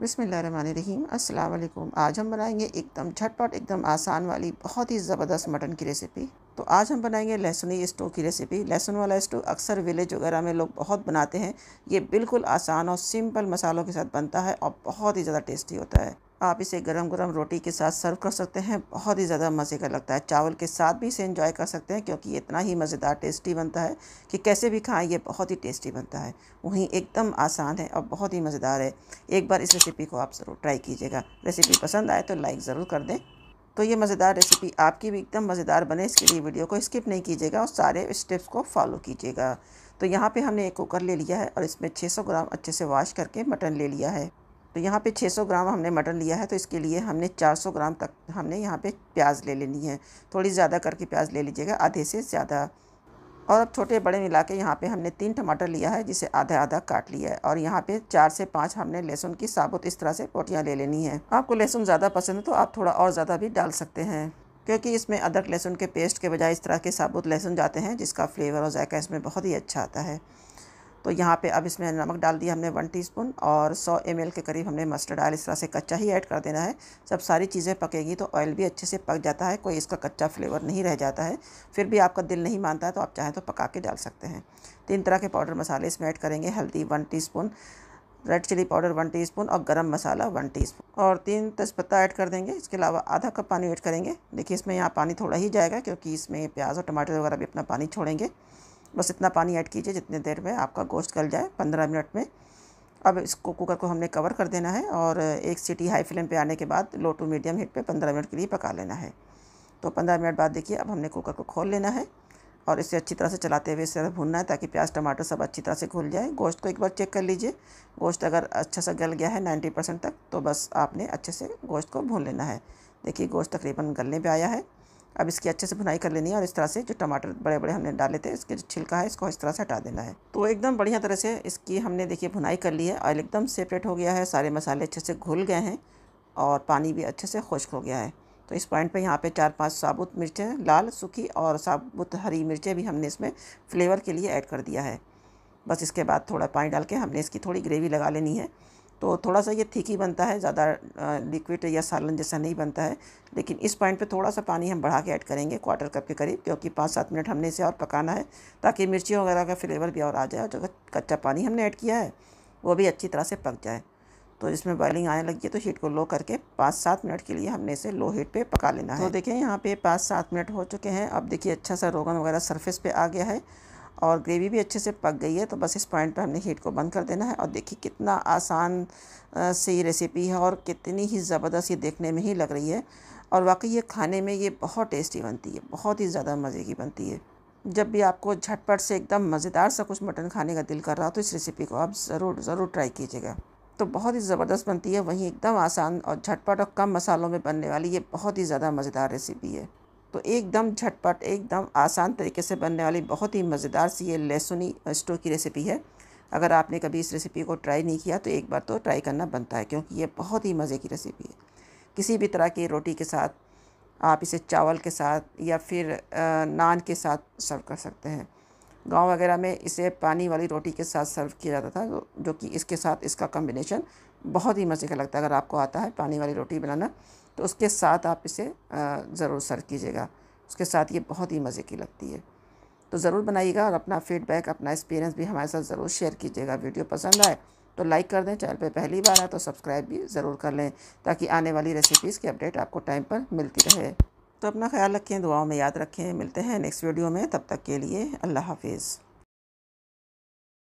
बिस्मिल्लाहिर्रहमानिर्रहीम। अस्सलाम वालेकुम। आज हम बनाएंगे एकदम झटपट एकदम आसान वाली बहुत ही ज़बरदस्त मटन की रेसिपी। तो आज हम बनाएंगे लहसुनी स्टू की रेसिपी। लहसुन वाला स्टू अक्सर विलेज वगैरह में लोग बहुत बनाते हैं। ये बिल्कुल आसान और सिंपल मसालों के साथ बनता है और बहुत ही ज़्यादा टेस्टी होता है। आप इसे गरम गरम रोटी के साथ सर्व कर सकते हैं, बहुत ही ज़्यादा मज़े का लगता है। चावल के साथ भी इसे एंजॉय कर सकते हैं क्योंकि ये इतना ही मज़ेदार टेस्टी बनता है कि कैसे भी खाएं ये बहुत ही टेस्टी बनता है। वहीं एकदम आसान है और बहुत ही मज़ेदार है। एक बार इस रेसिपी को आप ज़रूर ट्राई कीजिएगा। रेसिपी पसंद आए तो लाइक ज़रूर कर दें। तो ये मज़ेदार रेसिपी आपकी भी एकदम मज़ेदार बने इसके लिए वीडियो को स्किप नहीं कीजिएगा और सारे स्टेप्स को फॉलो कीजिएगा। तो यहाँ पर हमने एक कुकर ले लिया है और इसमें 600 ग्राम अच्छे से वॉश करके मटन ले लिया है। तो यहाँ पे 600 ग्राम हमने मटन लिया है, तो इसके लिए हमने 400 ग्राम तक हमने यहाँ पे प्याज ले लेनी है। थोड़ी ज़्यादा करके प्याज ले लीजिएगा, आधे से ज़्यादा। और अब छोटे बड़े मिला के यहाँ पे हमने 3 टमाटर लिया है जिसे आधा आधा काट लिया है। और यहाँ पे 4 से 5 हमने लहसुन की साबुत इस तरह से पोटियाँ ले लेनी है। आपको लहसुन ज़्यादा पसंद है तो आप थोड़ा और ज़्यादा भी डाल सकते हैं क्योंकि इसमें अदरक लहसुन के पेस्ट के बजाय इस तरह के साबुत लहसुन जाते हैं जिसका फ्लेवर और जायका इसमें बहुत ही अच्छा आता है। तो यहाँ पे अब इसमें नमक डाल दिया हमने 1 टीस्पून और 100 ml के करीब हमने मस्टर्ड ऑयल इस तरह से कच्चा ही ऐड कर देना है। सब सारी चीज़ें पकेगी तो ऑयल भी अच्छे से पक जाता है, कोई इसका कच्चा फ्लेवर नहीं रह जाता है। फिर भी आपका दिल नहीं मानता है तो आप चाहें तो पका के डाल सकते हैं। 3 तरह के पाउडर मसाले इसमें ऐड करेंगे। हल्दी 1 teaspoon, red chilli powder 1 teaspoon और गरम मसाला 1 टीस्पून और 3 तेज़पत्ता ऐड कर देंगे। इसके अलावा आधा कप पानी ऐड करेंगे। देखिए इसमें यहाँ पानी थोड़ा ही जाएगा क्योंकि इसमें प्याज और टमाटर वगैरह भी अपना पानी छोड़ेंगे। बस इतना पानी ऐड कीजिए जितने देर में आपका गोश्त गल जाए, 15 मिनट में। अब इसको कुकर को हमने कवर कर देना है और 1 सीटी हाई फ्लेम पे आने के बाद लो टू मीडियम हीट पे 15 मिनट के लिए पका लेना है। तो 15 मिनट बाद देखिए अब हमने कुकर को खोल लेना है और इसे अच्छी तरह से चलाते हुए इसे भूनना है ताकि प्याज टमाटर सब अच्छी तरह से घुल जाए। गोश्त को एक बार चेक कर लीजिए, गोश्त अगर अच्छा सा गल गया है 90% तक तो बस आपने अच्छे से गोश्त को भून लेना है। देखिए गोश्त तकरीबन गलने पर आया है। अब इसकी अच्छे से भुनाई कर लेनी है और इस तरह से जो टमाटर बड़े बड़े हमने डाले थे इसके जो छिलका है इसको इस तरह से हटा देना है। तो एकदम बढ़िया तरह से इसकी हमने देखिए भुनाई कर ली है। ऑयल एकदम सेपरेट हो गया है, सारे मसाले अच्छे से घुल गए हैं और पानी भी अच्छे से खुश्क हो गया है। तो इस पॉइंट पे यहाँ पे 4-5 साबुत मिर्चें, लाल सूखी और साबुत हरी मिर्चें भी हमने इसमें फ्लेवर के लिए ऐड कर दिया है। बस इसके बाद थोड़ा पानी डाल के हमने इसकी थोड़ी ग्रेवी लगा लेनी है। तो थोड़ा सा ये थीक ही बनता है, ज़्यादा लिक्विड या सालन जैसा नहीं बनता है। लेकिन इस पॉइंट पे थोड़ा सा पानी हम बढ़ा के ऐड करेंगे, 1/4 कप के करीब, क्योंकि 5-7 मिनट हमने इसे और पकाना है ताकि मिर्ची वगैरह का फ्लेवर भी और आ जाए और जो कच्चा पानी हमने ऐड किया है वो भी अच्छी तरह से पक जाए। तो इसमें बॉइलिंग आने लगी है तो हीट को लो करके 5-7 मिनट के लिए हमने इसे लो हीट पे पका लेना है। तो देखिए यहाँ पे 5-7 मिनट हो चुके हैं। अब देखिए अच्छा सा रोगन वगैरह सरफेस पे आ गया है और ग्रेवी भी अच्छे से पक गई है। तो बस इस पॉइंट पर हमने हीट को बंद कर देना है। और देखिए कितना आसान से ये रेसिपी है और कितनी ही ज़बरदस्त ये देखने में ही लग रही है और वाकई ये खाने में ये बहुत टेस्टी बनती है, बहुत ही ज़्यादा मज़े की बनती है। जब भी आपको झटपट से एकदम मज़ेदार सा कुछ मटन खाने का दिल कर रहा हो तो इस रेसिपी को आप ज़रूर ट्राई कीजिएगा। तो बहुत ही ज़बरदस्त बनती है, वहीं एकदम आसान और झटपट और कम मसालों में बनने वाली ये बहुत ही ज़्यादा मज़ेदार रेसिपी है। तो एकदम झटपट एकदम आसान तरीके से बनने वाली बहुत ही मज़ेदार सी ये लहसुनी स्टू की रेसिपी है। अगर आपने कभी इस रेसिपी को ट्राई नहीं किया तो एक बार तो ट्राई करना बनता है क्योंकि ये बहुत ही मज़े की रेसिपी है। किसी भी तरह की रोटी के साथ, आप इसे चावल के साथ या फिर नान के साथ सर्व कर सकते हैं। गांव वगैरह में इसे पानी वाली रोटी के साथ सर्व किया जाता था जो कि इसके साथ इसका कॉम्बिनेशन बहुत ही मज़े का लगता है। अगर आपको आता है पानी वाली रोटी बनाना तो उसके साथ आप इसे ज़रूर सर्व कीजिएगा, उसके साथ ये बहुत ही मज़े की लगती है। तो ज़रूर बनाइएगा और अपना फीडबैक अपना एक्सपीरियंस भी हमारे साथ ज़रूर शेयर कीजिएगा। वीडियो पसंद आए तो लाइक कर दें, चैनल पे पहली बार आए तो सब्सक्राइब भी ज़रूर कर लें ताकि आने वाली रेसिपीज़ की अपडेट आपको टाइम पर मिलती रहे। तो अपना ख्याल रखें, दुआओं में याद रखें। मिलते हैं नेक्स्ट वीडियो में, तब तक के लिए अल्लाह हाफिज़।